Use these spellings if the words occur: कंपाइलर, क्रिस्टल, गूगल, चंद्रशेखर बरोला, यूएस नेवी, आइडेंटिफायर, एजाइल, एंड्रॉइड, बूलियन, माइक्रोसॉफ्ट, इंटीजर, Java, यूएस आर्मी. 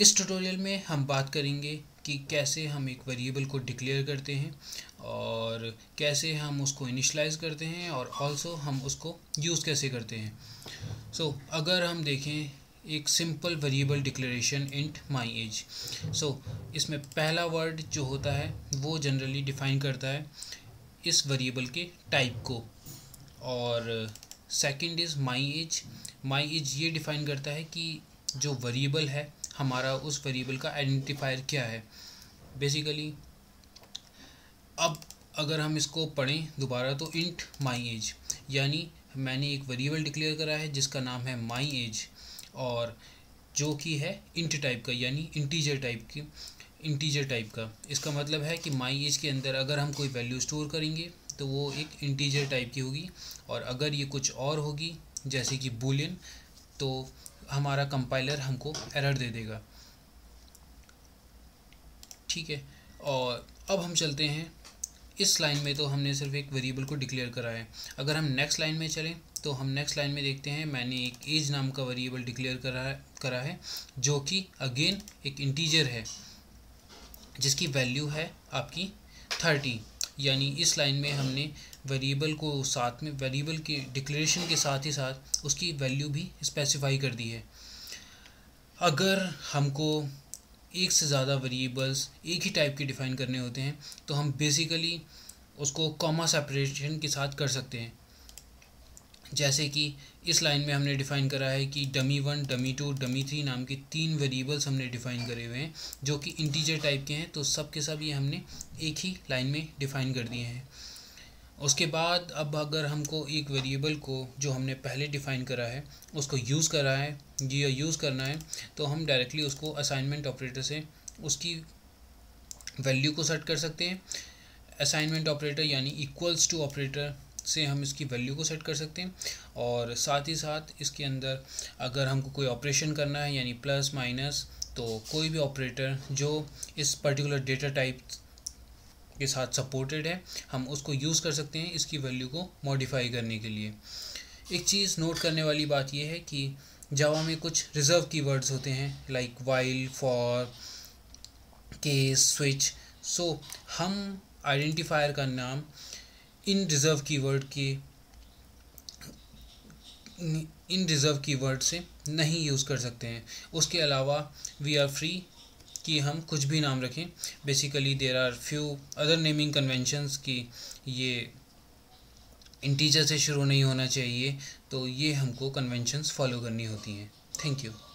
इस ट्यूटोरियल में हम बात करेंगे कि कैसे हम एक वेरिएबल को डिक्लेयर करते हैं और कैसे हम उसको इनिशलाइज करते हैं और ऑल्सो हम उसको यूज़ कैसे करते हैं। सो अगर हम देखें एक simple variable declaration int my age, so इसमें पहला वर्ड जो होता है वो जनरली डिफाइन करता है इस वेरिएबल के टाइप को, और second is my age. My age ये डिफाइन करता है कि जो वेरिएबल है हमारा उस वेरिएबल का आइडेंटिफायर क्या है बेसिकली। अब अगर हम इसको पढ़ें दोबारा तो इंट माई एज यानी मैंने एक वेरिएबल डिक्लेयर करा है जिसका नाम है माई एज और जो कि है इंट टाइप का यानी इंटीजर टाइप का। इसका मतलब है कि माई एज के अंदर अगर हम कोई वैल्यू स्टोर करेंगे तो वो एक इंटीजर टाइप की होगी, और अगर ये कुछ और होगी जैसे कि बूलियन तो हमारा कंपाइलर हमको एरर दे देगा। ठीक है, और अब हम चलते हैं इस लाइन में। तो हमने सिर्फ एक वेरिएबल को डिक्लेयर करा है। अगर हम नेक्स्ट लाइन में चलें तो हम नेक्स्ट लाइन में देखते हैं मैंने एक एज नाम का वेरिएबल डिक्लेयर करा है जो कि अगेन एक इंटीजर है जिसकी वैल्यू है आपकी 30। यानी इस लाइन में हमने वेरिएबल को साथ में वेरिएबल के डिक्लेरेशन के साथ ही साथ उसकी वैल्यू भी स्पेसिफाई कर दी है। अगर हमको एक से ज़्यादा वेरिएबल्स एक ही टाइप के डिफ़ाइन करने होते हैं तो हम बेसिकली उसको कॉमा सेपरेशन के साथ कर सकते हैं। जैसे कि इस लाइन में हमने डिफ़ाइन करा है कि dummy1, dummy2, dummy3 नाम के 3 वेरिएबल्स हमने डिफ़ाइन करे हुए हैं जो कि इंटीजर टाइप के हैं, तो सब के सब ये हमने एक ही लाइन में डिफ़ाइन कर दिए हैं। उसके बाद अब अगर हमको एक वेरिएबल को जो हमने पहले डिफ़ाइन करा है उसको यूज़ करा है या यूज़ करना है तो हम डायरेक्टली उसको असाइनमेंट ऑपरेटर से उसकी वैल्यू को सेट कर सकते हैं। असाइनमेंट ऑपरेटर यानी इक्वल्स टू ऑपरेटर से हम इसकी वैल्यू को सेट कर सकते हैं, और साथ ही साथ इसके अंदर अगर हमको कोई ऑपरेशन करना है यानी प्लस माइनस तो कोई भी ऑपरेटर जो इस पर्टिकुलर डेटा टाइप के साथ सपोर्टेड है हम उसको यूज़ कर सकते हैं इसकी वैल्यू को मॉडिफाई करने के लिए। एक चीज़ नोट करने वाली बात यह है कि जावा में कुछ रिजर्व कीवर्ड्स होते हैं like while, for, case, switch. So हम आइडेंटिफायर का नाम इन रिज़र्व कीवर्ड से नहीं यूज़ कर सकते हैं। उसके अलावा वी आर फ्री कि हम कुछ भी नाम रखें। Basically there are few other naming conventions कि ये इंटीजर से शुरू नहीं होना चाहिए, तो ये हमको कन्वेंशंस फॉलो करनी होती हैं। Thank you.